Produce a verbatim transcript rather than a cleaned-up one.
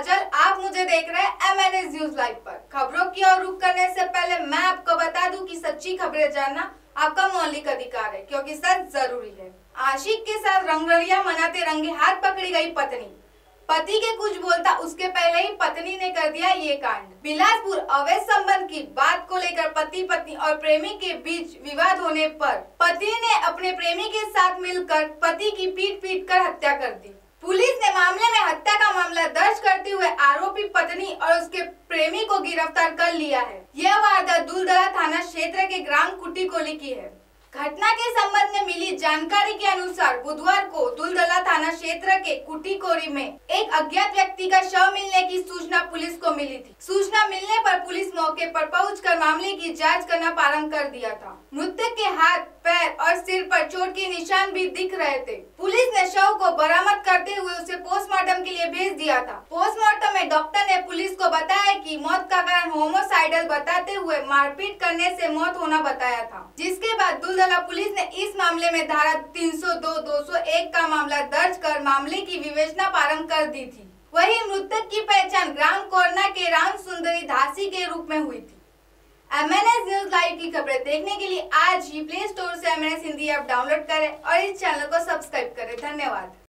काजल, आप मुझे देख रहे हैं एमएनएस न्यूज लाइव पर। खबरों की ओर रुख करने से पहले मैं आपको बता दूं कि सच्ची खबरें जानना आपका मौलिक अधिकार है, क्योंकि सच जरूरी है। आशिक के साथ रंगरलिया मनाते रंगे हाथ पकड़ी गई पत्नी। पति के कुछ बोलता उसके पहले ही पत्नी ने कर दिया ये कांड। बिलासपुर अवैध संबंध की बात को लेकर पति पत्नी और प्रेमी के बीच विवाद होने पर पति ने अपने प्रेमी के साथ मिलकर पति की पीट पीट कर हत्या कर दी। पुलिस ने मामले में हत्या का मामला दर्ज करते हुए आरोपी पत्नी और उसके प्रेमी को गिरफ्तार कर लिया है। यह वारदात दुलदला थाना क्षेत्र के ग्राम कुटीकोली की है। घटना के संबंध में मिली जानकारी के अनुसार बुधवार को दुलदला थाना क्षेत्र के कुटीकोली में एक अज्ञात व्यक्ति का शव मिलने की सूचना पुलिस को मिली थी। सूचना मिलने पर पुलिस मौके पर पहुंचकर मामले की जांच करना प्रारंभ कर दिया था। मृतक के हाथ, पैर और सिर पर चोट के निशान भी दिख रहे थे। पुलिस ने शव को बरामद करते हुए उसे पोस्टमार्टम के लिए भेज दिया था। पोस्टमार्टम में डॉक्टर ने पुलिस को बताया कि मौत का कारण होमोसाइडल बताते हुए मारपीट करने से मौत होना बताया था, जिसके बाद दुलदला पुलिस ने इस मामले में धारा तीन सौ दो, दो सौ एक का मामला दर्ज कर मामले की विवेचना प्रारंभ कर दी थी। वहीं मृतक की पहचान ग्राम कोरना के राम सुंदरी धासी के रूप में हुई थी। एमएनएस न्यूज लाइव की खबरें देखने के लिए आज ही प्ले स्टोर से एमएनएस हिंदी ऐप डाउनलोड करें और इस चैनल को सब्सक्राइब करें। धन्यवाद।